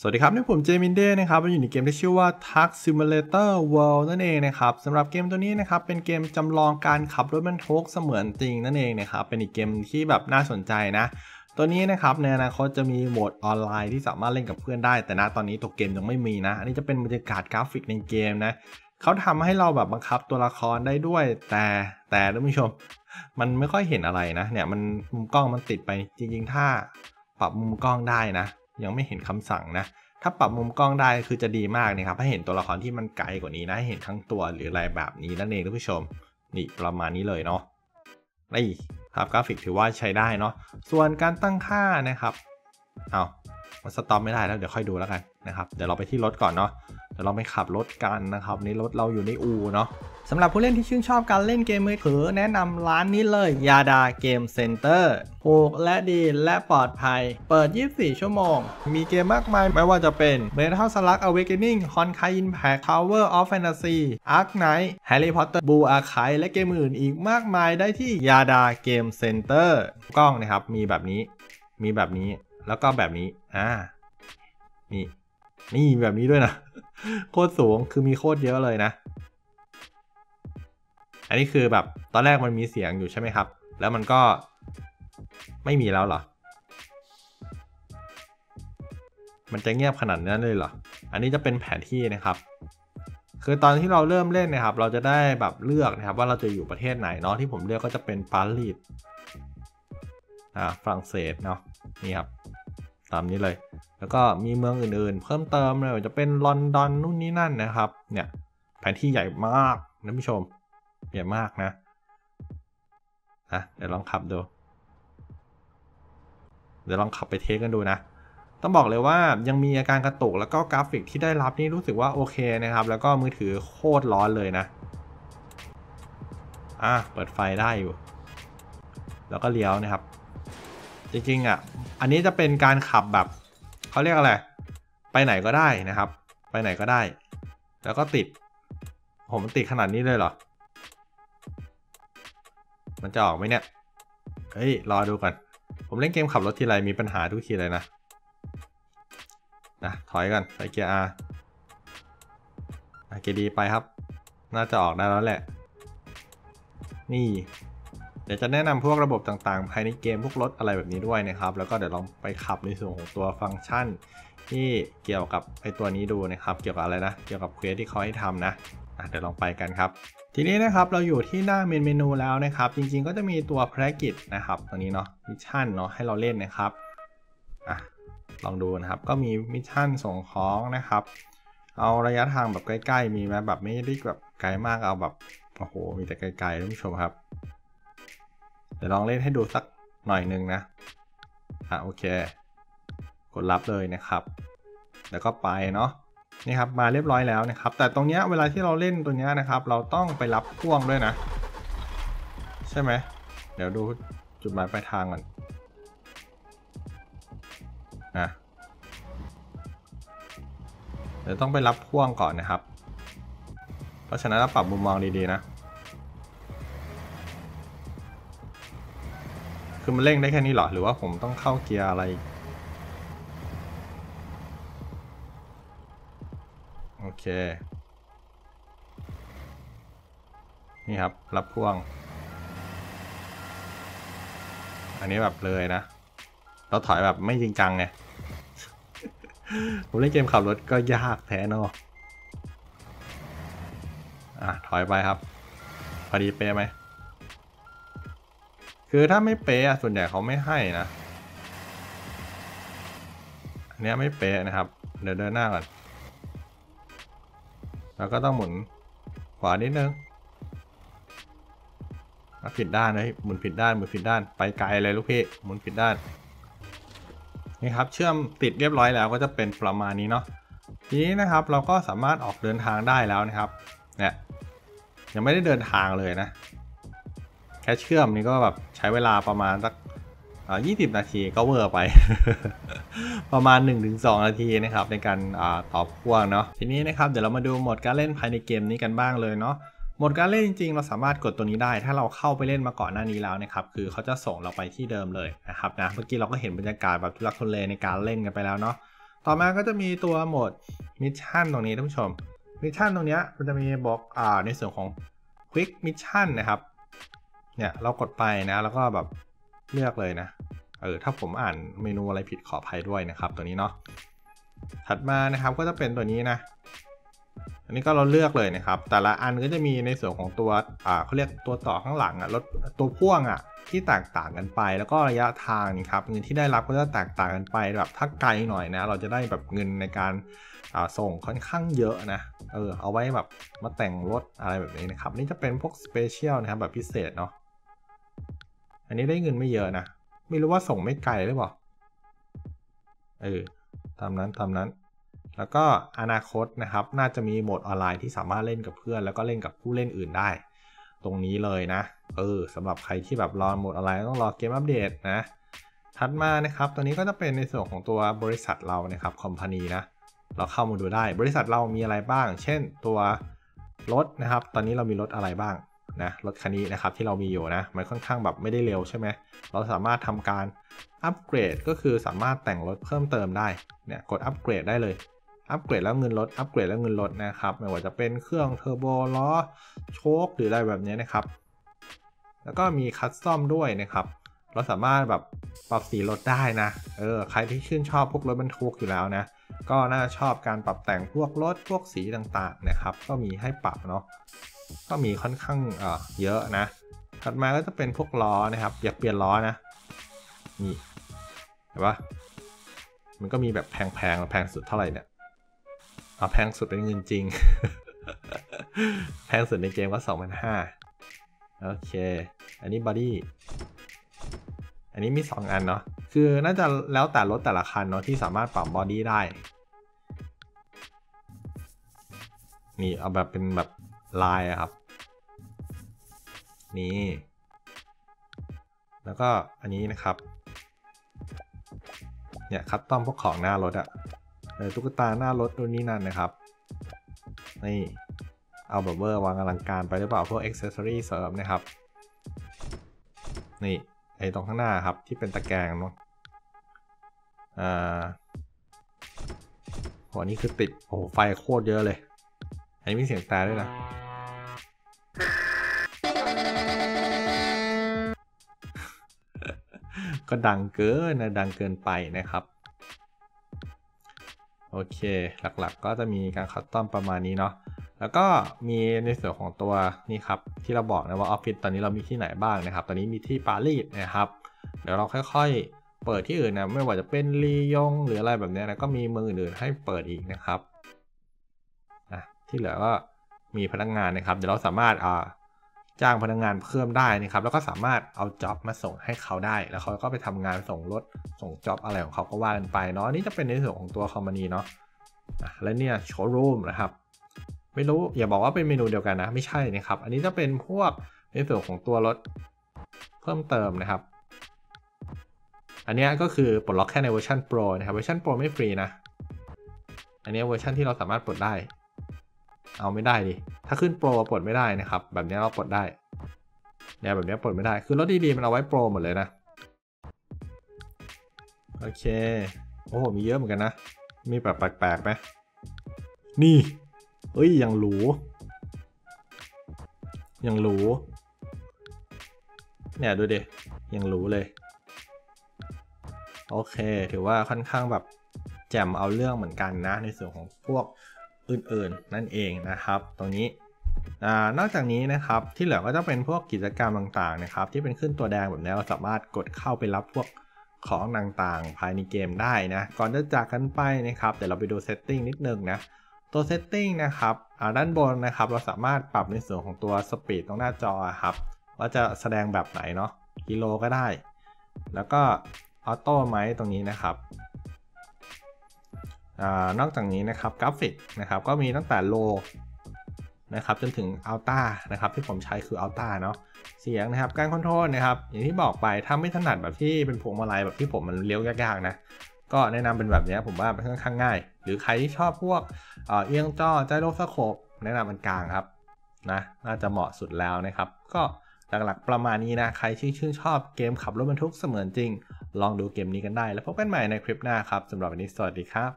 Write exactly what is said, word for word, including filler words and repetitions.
สวัสดีครับนี่ผมเจมินเด้นะครับอยู่ในเกมที่ชื่อว่า Truck Simulator World นั่นเองนะครับสำหรับเกมตัวนี้นะครับเป็นเกมจำลองการขับรถบรรทุกเสมือนจริงนั่นเองนะครับเป็นอีกเกมที่แบบน่าสนใจนะตัวนี้นะครับในอนาคตจะมีโหมดออนไลน์ที่สามารถเล่นกับเพื่อนได้แต่ณตอนนี้ตัวเกมยังไม่มีนะอันนี้จะเป็นบรรยากาศกราฟิกในเกมนะเขาทำให้เราแบบบังคับตัวละครได้ด้วยแต่แต่ท่านผู้ชมมันไม่ค่อยเห็นอะไรนะเนี่ยมันมุมกล้องมันติดไปจริงๆถ้าปรับมุมกล้องได้นะยังไม่เห็นคำสั่งนะถ้าปรับมุมกล้องได้คือจะดีมากนะครับให้เห็นตัวละครที่มันไกลกว่านี้นะให้เห็นทั้งตัวหรืออะไรแบบนี้นั่นเองท่านผู้ชมนี่ประมาณนี้เลยเนาะนี่ครับกราฟิกถือว่าใช้ได้เนาะส่วนการตั้งค่านะครับเอามันสต็อปไม่ได้แล้วเดี๋ยวค่อยดูแล้วกันนะครับเดี๋ยวเราไปที่รถก่อนเนาะเดี๋ยวเราไปขับรถกันนะครับนี่รถเราอยู่ในอู่เนาะสำหรับผู้เล่นที่ชื่นชอบการเล่นเกมมือถือแนะนำร้านนี้เลยยาดาเกมเซ็นเตอร์ถูกและดีและปลอดภัยเปิดยี่สิบสี่ชั่วโมงมีเกมมากมายไม่ว่าจะเป็น Metal Slug Awakening Honkai Impact Tower of Fantasy Ark Knight Harry Potter Blue Archive และเกมอื่นอีกมากมายได้ที่ยาดาเกมเซ็นเตอร์กล้องนะครับมีแบบนี้มีแบบนี้แล้วก็แบบนี้อ่านี่นี่แบบนี้ด้วยนะโคตรสูงคือมีโคตรเยอะเลยนะอันนี้คือแบบตอนแรกมันมีเสียงอยู่ใช่ไหมครับแล้วมันก็ไม่มีแล้วเหรอมันจะเงียบขนาดนั้นเลยเหรออันนี้จะเป็นแผนที่นะครับคือตอนที่เราเริ่มเล่นนะครับเราจะได้แบบเลือกนะครับว่าเราจะอยู่ประเทศไหนเนาะที่ผมเลือกก็จะเป็นปารีสอ่าฝรั่งเศสเนาะนี่ครับตามนี้เลยแล้วก็มีเมืองอื่นๆเพิ่มเติมเลยจะเป็นลอนดอนนู่นนี่นั่นนะครับเนี่ยแผนที่ใหญ่มากท่านผู้ชมเยอะมากนะนะเดี๋ยวลองขับดูเดี๋ยวลองขับไปเทสกันดูนะต้องบอกเลยว่ายังมีอาการกระตุกแล้วก็กราฟิกที่ได้รับนี่รู้สึกว่าโอเคนะครับแล้วก็มือถือโคตรร้อนเลยนะอ่ะเปิดไฟได้อยู่แล้วก็เลี้ยวนะครับจริงๆอ่ะอันนี้จะเป็นการขับแบบเขาเรียกอะไรไปไหนก็ได้นะครับไปไหนก็ได้แล้วก็ติดผมติดขนาดนี้เลยเหรอมันจะออกไหมเนี่ยเฮ้ยรอดูก่อนผมเล่นเกมขับรถทีไรมีปัญหาทุกทีเลยนะนะถอยกันไปเกียร์ อาร์ เกียร์ดีไปครับน่าจะออกได้แล้วแหละนี่เดี๋ยวจะแนะนำพวกระบบต่างๆภายในเกมพวกรถอะไรแบบนี้ด้วยนะครับแล้วก็เดี๋ยวลองไปขับในส่วนของตัวฟังก์ชันที่เกี่ยวกับไอตัวนี้ดูนะครับเกี่ยวกับอะไรนะเกี่ยวกับเควสที่เขาให้ทำนะเดี๋ยวลองไปกันครับทีนี้นะครับเราอยู่ที่หน้าเมนเมนูแล้วนะครับจริงๆก็จะมีตัวภารกิจนะครับตรงนี้เนาะมิชชั่นเนาะให้เราเล่นนะครับอ่ะลองดูนะครับก็มีมิชชั่นส่งของนะครับเอาระยะทางแบบใกล้ๆมีไหมแบบไม่ได้แบบไกลมากเอาแบบโอ้โหมีแต่ไกลๆท่านผู้ชมครับเดี๋ยวลองเล่นให้ดูสักหน่อยนึงนะอ่ะโอเคกดรับเลยนะครับแล้วก็ไปเนาะนี่ครับมาเรียบร้อยแล้วนะครับแต่ตรงเนี้ยเวลาที่เราเล่นตัวเนี้ยนะครับเราต้องไปรับพ่วงด้วยนะใช่ไหมเดี๋ยวดูจุดหมายปลายทางก่อนนะเดี๋ยวต้องไปรับพ่วงก่อนนะครับเพราะฉะนั้นเราปรับมุมมองดีๆนะคือมันเร่งได้แค่นี้หรอหรือว่าผมต้องเข้าเกียร์อะไรโอเคนี่ครับรับพ่วงอันนี้แบบเลยนะเราถอยแบบไม่จริงจังไง ผมเล่นเกมขับรถก็ยากแท้เนาะอ่ะถอยไปครับพอดีเป๊ะไหมคือถ้าไม่เป๊ะส่วนใหญ่เขาไม่ให้นะอันนี้ไม่เป๊ะนะครับเดี๋ยวเดินหน้าก่อนแล้วก็ต้องหมุนขวานิดนึงผิดด้านเลยหมุนผิดด้านหมุนผิดด้านไปไกลเลยลูกพี่หมุนผิดด้านนี่ครับเชื่อมติดเรียบร้อยแล้วก็จะเป็นประมาณนี้เนาะทีนี้นะครับเราก็สามารถออกเดินทางได้แล้วนะครับเนี่ยยังไม่ได้เดินทางเลยนะแค่เชื่อมนี่ก็แบบใช้เวลาประมาณสักยี่สิบนาทีก็เวอร์ไป ประมาณ หนึ่งถึงสอง นาทีนะครับในการตอบพ่วงเนาะทีนี้นะครับเดี๋ยวเรามาดูโหมดการเล่นภายในเกมนี้กันบ้างเลยเนาะโหมดการเล่นจริงๆเราสามารถกดตัวนี้ได้ถ้าเราเข้าไปเล่นมาก่อนหน้านี้แล้วนะครับคือเขาจะส่งเราไปที่เดิมเลยนะครับนะเมื่อกี้เราก็เห็นบรรยากาศแบบทุลักทุเลในการเล่นกันไปแล้วเนาะ ต่อมาก็จะมีตัวโหมดมิชชั่นตรงนี้ท่านผู้ชมมิชชั่นตรงนี้มันจะมีบอกอ่าในส่วนของควิกมิชชั่นนะครับเนี่ยเรากดไปนะแล้วก็แบบเลือกเลยนะเออถ้าผมอ่านเมนูอะไรผิดขออภัยด้วยนะครับตัวนี้เนาะถัดมานะครับก็จะเป็นตัวนี้นะอันนี้ก็เราเลือกเลยนะครับแต่ละอันก็จะมีในส่วนของตัวอ่าเขาเรียกตัวต่อข้างหลังอ่ะรถตัวพ่วงอ่ะที่แตกต่างกันไปแล้วก็ระยะทางครับเงินที่ได้รับก็จะแตกต่างกันไปแบบถ้าไกลหน่อยนะเราจะได้แบบเงินในการอ่าส่งค่อนข้างเยอะนะเออเอาไว้แบบมาแต่งรถอะไรแบบนี้นะครับนี่จะเป็นพวกสเปเชียลนะครับแบบพิเศษเนาะอันนี้ได้เงินไม่เยอะนะไม่รู้ว่าส่งไม่ไกลหรือเปล่าเออตามนั้นตามนั้นแล้วก็อนาคตนะครับน่าจะมีโหมดออนไลน์ที่สามารถเล่นกับเพื่อนแล้วก็เล่นกับผู้เล่นอื่นได้ตรงนี้เลยนะเออสำหรับใครที่แบบรอโหมดออนไลน์ต้องรอเกมอัปเดตนะถัดมานะครับตัวนี้ก็จะเป็นในส่วนของตัวบริษัทเรานะครับคอมพานีนะเราเข้ามาดูได้บริษัทเรามีอะไรบ้างเช่นตัวรถนะครับตอนนี้เรามีรถอะไรบ้างนะรถคันนี้นะครับที่เรามีอยู่นะมันค่อนข้างแบบไม่ได้เร็วใช่ไหมเราสามารถทำการอัปเกรดก็คือสามารถแต่งรถเพิ่มเติมได้เนี่ยกดอัปเกรดได้เลยอัปเกรดแล้วเงินลดอัปเกรดแล้วเงินลดนะครับไม่ว่าจะเป็นเครื่องเทอร์โบล้อโช๊คหรืออะไรแบบนี้นะครับแล้วก็มีคัสตอมด้วยนะครับเราสามารถแบบปรับสีรถได้นะเออใครที่ชื่นชอบพวกรถบรรทุกอยู่แล้วนะก็น่าชอบการปรับแต่งพวกรถพวกสีต่างๆนะครับก็มีให้ปรับเนาะก็มีค่อนข้างเอ่อเยอะนะถัดมาก็จะเป็นพวกล้อนะครับอยากเปลี่ยนล้อนะนี่เห็นปะมันก็มีแบบแพงแพงแพงสุดเท่าไหร่เนี่ยเอาแพงสุดเป็นเงินจริง แพงสุดในเกมก็สองพันห้าโอเคอันนี้บอดี้อันนี้มีสองอันเนาะคือน่าจะแล้วแต่รถแต่ละคันเนาะที่สามารถปรับบอดี้ได้นี่เอาแบบเป็นแบบลายครับนี่แล้วก็อันนี้นะครับเนี่ยคัสตอมพวกของหน้ารถอะตุ๊กตาหน้ารถนู่นนี่นั่นนะครับนี่เอาแบบเวอร์วางอลังการไปหรือเปล่าพวก accessory เสริมนะครับนี่ไอตรงข้างหน้าครับที่เป็นตะแกรงเนาะอ่าหัวนี้คือติดโอ้โหไฟโคตรเยอะเลยอันนี้มีเสียงแตรด้วยนะก็ดังเกินนะดังเกินไปนะครับโอเคหลักๆก็จะมีการคัสตอมประมาณนี้เนาะแล้วก็มีในส่วนของตัวนี่ครับที่เราบอกนะว่าออฟฟิศตอนนี้เรามีที่ไหนบ้างนะครับตอนนี้มีที่ปารีสนะครับเดี๋ยวเราค่อยๆเปิดที่อื่นนะไม่ว่าจะเป็นลียงหรืออะไรแบบนี้นะก็มีเมืองอื่นๆให้เปิดอีกนะครับนะที่เหลือก็มีพนักงานนะครับเดี๋ยวเราสามารถอ่าจ้างพนักงานเพิ่มได้นะครับแล้วก็สามารถเอาจ็อบมาส่งให้เขาได้แล้วเขาก็ไปทำงานส่งรถส่งจ็อบอะไรของเขาก็ว่ากันไปเนาะนี่จะเป็นในส่วนของตัวคอมพานีเนาะและเนี่ยโชว์รูมนะครับไม่รู้อย่าบอกว่าเป็นเมนูเดียวกันนะไม่ใช่นะครับอันนี้จะเป็นพวกในส่วนของตัวรถเพิ่มเติมนะครับอันนี้ก็คือปลดล็อกแค่ในเวอร์ชัน Pro นะครับเวอร์ชัน Pro ไม่ฟรีนะอันนี้เวอร์ชันที่เราสามารถปลดได้เอาไม่ได้ดิถ้าขึ้นโปรปลดไม่ได้นะครับแบบนี้เราปลดได้เนี่ยแบบนี้ปลดไม่ได้คือรถดีๆมันเอาไว้โปรหมดเลยนะโอเคโอ้โหมีเยอะเหมือนกันนะมีแบบแปลกๆไหมนี่เอ้ยยังหรูยังหรูเนี่ยดูดิยังหรูเลยโอเคถือว่าค่อนข้างแบบแจ่มเอาเรื่องเหมือนกันนะในส่วนของพวกอื่นๆนั่นเองนะครับตรงนี้นอกจากนี้นะครับที่เหลือก็จะเป็นพวกกิจกรรมต่างๆนะครับที่เป็นขึ้นตัวแดงแบบนี้เราสามารถกดเข้าไปรับพวกของต่างๆภายในเกมได้นะก่อนจะจากกันไปนะครับเดี๋ยวเราไปดูเซตติ้งนิดนึงนะตัวเซตติ้งนะครับด้านบนนะครับเราสามารถปรับในส่วนของตัวสปีดตรงหน้าจอครับว่าจะแสดงแบบไหนเนาะกิโลก็ได้แล้วก็ออโต้ไหมตรงนี้นะครับนอกจากนี้นะครับกราฟิกนะครับก็มีตั้งแต่โลนะครับจนถึงอัลต้านะครับที่ผมใช้คืออัลต้าเนาะเสียงนะครับการคอนโทรลนะครับอย่างที่บอกไปถ้าไม่ถนัดแบบที่เป็นพวงมาลัยแบบที่ผมมันเลี้ยวยากๆนะก็แนะนำเป็นแบบนี้ผมว่ามันค่อนข้างง่ายหรือใครที่ชอบพวกเอียงจอไจโรสโคปแนะนำอันกลางครับนะน่าจะเหมาะสุดแล้วนะครับก็หลักๆประมาณนี้นะใครที่ชื่นชอบเกมขับรถบรรทุกเสมือนจริงลองดูเกมนี้กันได้แล้วพบกันใหม่ในคลิปหน้าครับสำหรับวันนี้สวัสดีครับ